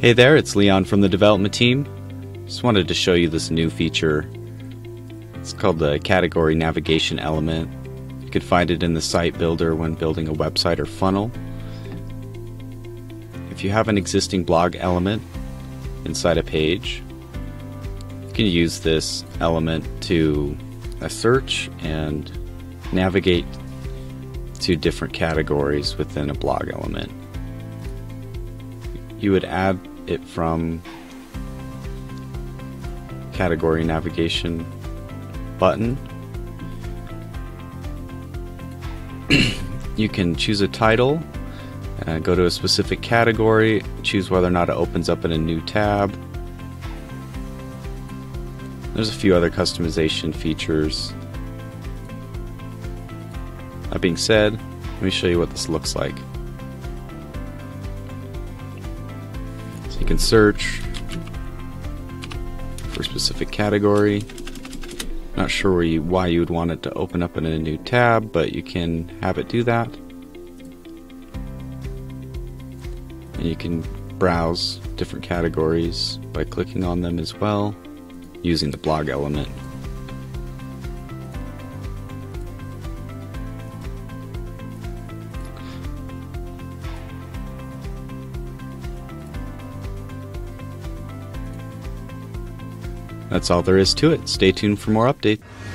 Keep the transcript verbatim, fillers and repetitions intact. Hey there, it's Leon from the development team. Just wanted to show you this new feature. It's called the category navigation element. You could find it in the site builder when building a website or funnel. If you have an existing blog element inside a page, you can use this element to a search and navigate to different categories within a blog element. You would add it from category navigation button. You can choose a title, uh, go to a specific category, choose whether or not it opens up in a new tab. There's a few other customization features. That being said, let me show you what this looks like. You can search for a specific category. Not sure where you, why you would want it to open up in a new tab, but you can have it do that. And you can browse different categories by clicking on them as well, using the blog element. That's all there is to it. Stay tuned for more updates.